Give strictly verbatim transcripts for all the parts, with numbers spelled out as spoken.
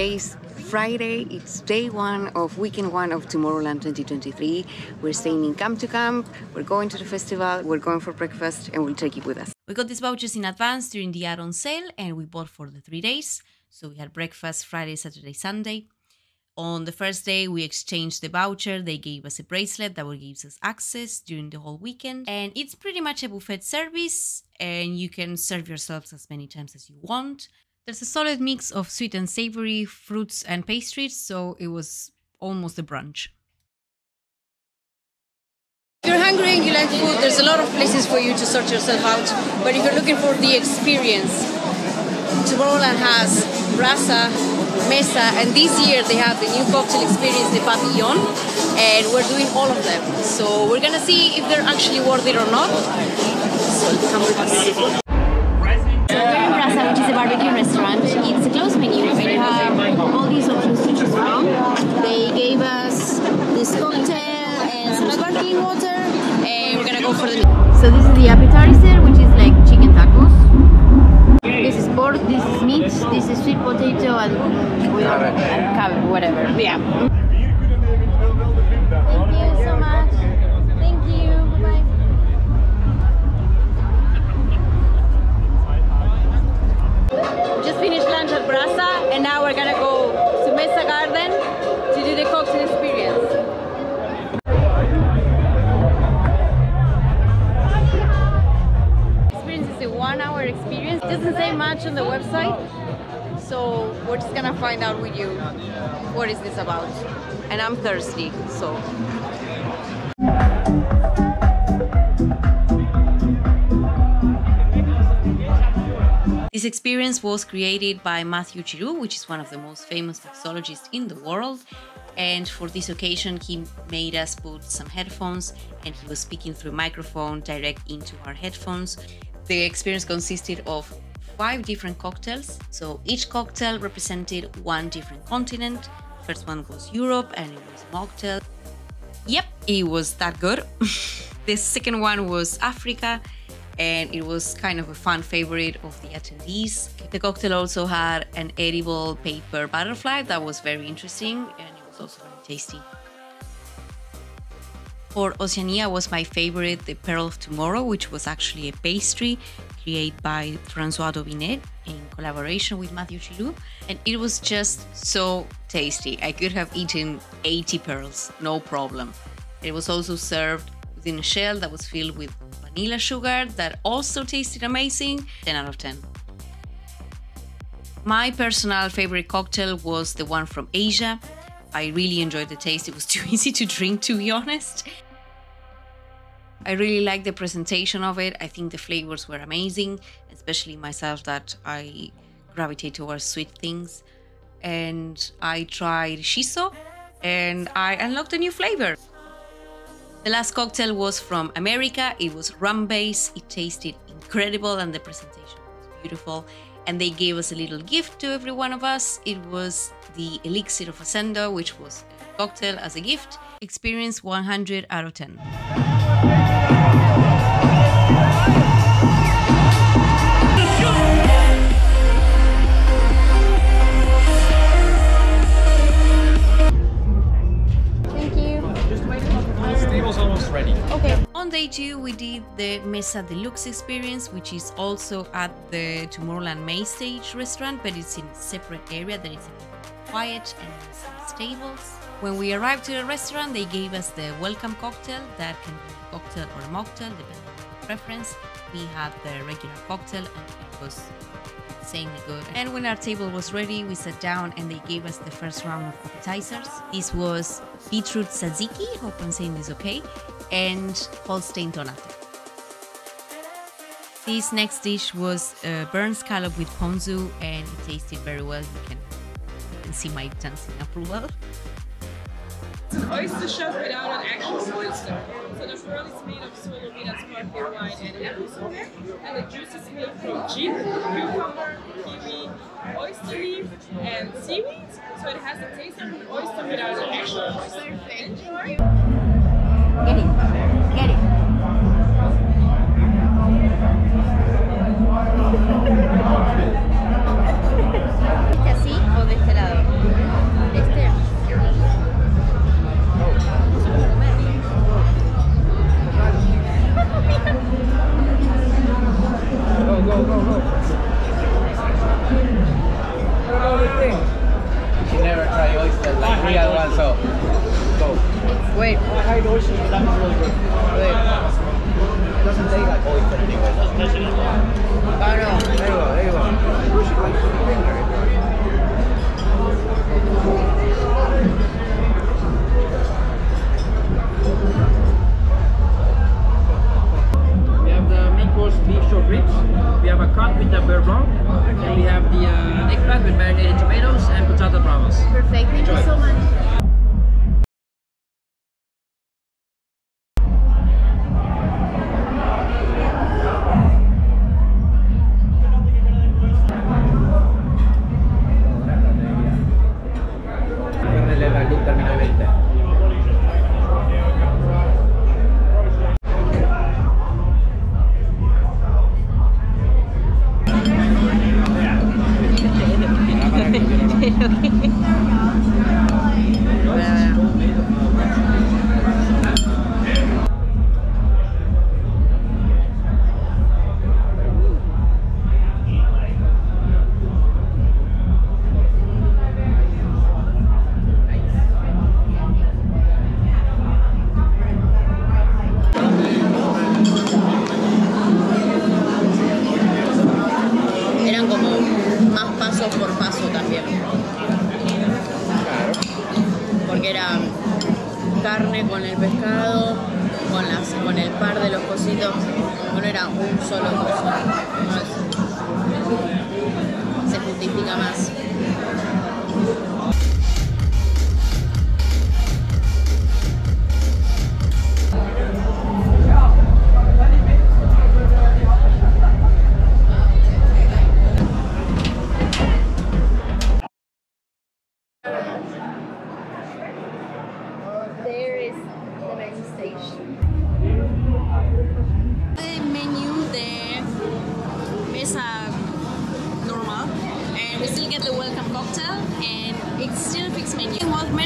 Today is Friday. It's day one of weekend one of Tomorrowland twenty twenty-three. We're staying in camp to camp. We're going to the festival. We're going for breakfast and we'll take it with us. We got these vouchers in advance during the add-on sale and we bought for the three days. So we had breakfast Friday, Saturday, Sunday. On the first day, we exchanged the voucher. They gave us a bracelet that will give us access during the whole weekend. And it's pretty much a buffet service and you can serve yourselves as many times as you want. There's a solid mix of sweet and savory, fruits and pastries, so it was almost a brunch. If you're hungry and you like food, there's a lot of places for you to sort yourself out. But if you're looking for the experience, Tomorrowland has Rasa, Mesa, and this year they have the new cocktail experience, the Papillon, and we're doing all of them. So we're gonna see if they're actually worth it or not. So come with us. So we're in Rasa, which is a barbecue restaurant. It's a closed menu, and we have all these options to choose from. They gave us this cocktail and some sparkling water, and we're gonna go for the meal. So this is the appetizer, which is like chicken tacos. This is pork, this is meat, this is sweet potato and, and cabbage, whatever. Yeah. Thank you so much. Thank you. Bye-bye. We just finished lunch at Rasa and now we're gonna go to Mesa Garden to do the cocktail experience. Experience. It doesn't say much on the website, so we're just gonna find out with you what is this about. And I'm thirsty, so. This experience was created by Matthew Chilou, which is one of the most famous mixologists in the world. And for this occasion, he made us put some headphones and he was speaking through a microphone direct into our headphones. The experience consisted of five different cocktails, so each cocktail represented one different continent. First one was Europe and it was mocktail. Yep, it was that good. The second one was Africa and it was kind of a fun favorite of the attendees. The cocktail also had an edible paper butterfly that was very interesting and it was also very tasty. For Oceania was my favorite, the Pearl of Tomorrow, which was actually a pastry created by Francois Daubinet in collaboration with Mathieu Chilou. And it was just so tasty. I could have eaten eighty pearls, no problem. It was also served within a shell that was filled with vanilla sugar that also tasted amazing. ten out of ten. My personal favorite cocktail was the one from Asia. I really enjoyed the taste. It was too easy to drink, to be honest. I really liked the presentation of it. I think the flavors were amazing, especially myself that I gravitate towards sweet things. And I tried shiso and I unlocked a new flavor. The last cocktail was from America. It was rum-based. It tasted incredible and the presentation was beautiful. And they gave us a little gift to every one of us. It was the elixir of Adscendo, which was a cocktail as a gift. Experience one hundred out of ten. Thank you. The table's almost ready. Okay. On day two, we did the Mesa Deluxe experience, which is also at the Tomorrowland Mainstage restaurant, but it's in a separate area that is a bit quiet and some stables. When we arrived to the restaurant, they gave us the welcome cocktail that can be a cocktail or a mocktail, depending on your preference. We had the regular cocktail and it was insanely good. And when our table was ready, we sat down and they gave us the first round of appetizers. This was beetroot tzatziki, hope I'm saying this okay, and Holstein Tonate. This next dish was a burnt scallop with ponzu and it tasted very well. You can, you can see my dancing approval. It's an oyster shell without an actual oyster. So the pearl is made of solomina, sparkling wine and apple cider, and the juice is made from gin, cucumber, kiwi, oyster leaf and seaweed. So it has the taste of an oyster without an actual oyster. Enjoy! Get it. Get it. Este así o de este lado. have a cod with a beurre blanc, okay. And we have the uh, eggplant with marinated tomatoes and patata bravas. Perfect, thank Enjoy. you so much.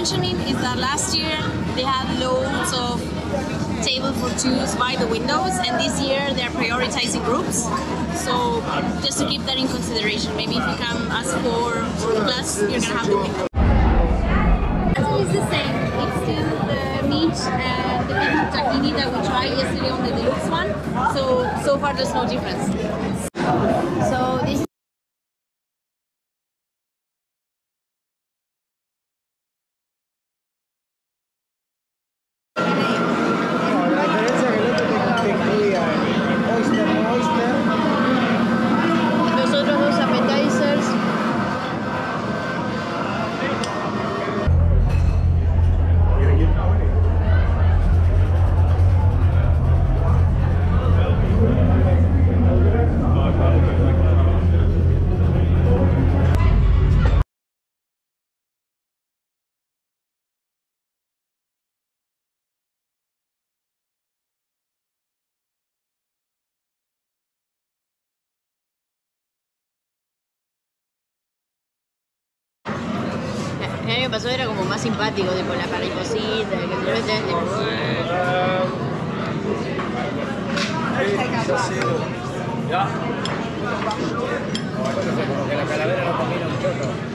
A mí me pasó, era como más simpático, tipo la mariposita, que de repente... Ya. La calavera no camina mucho.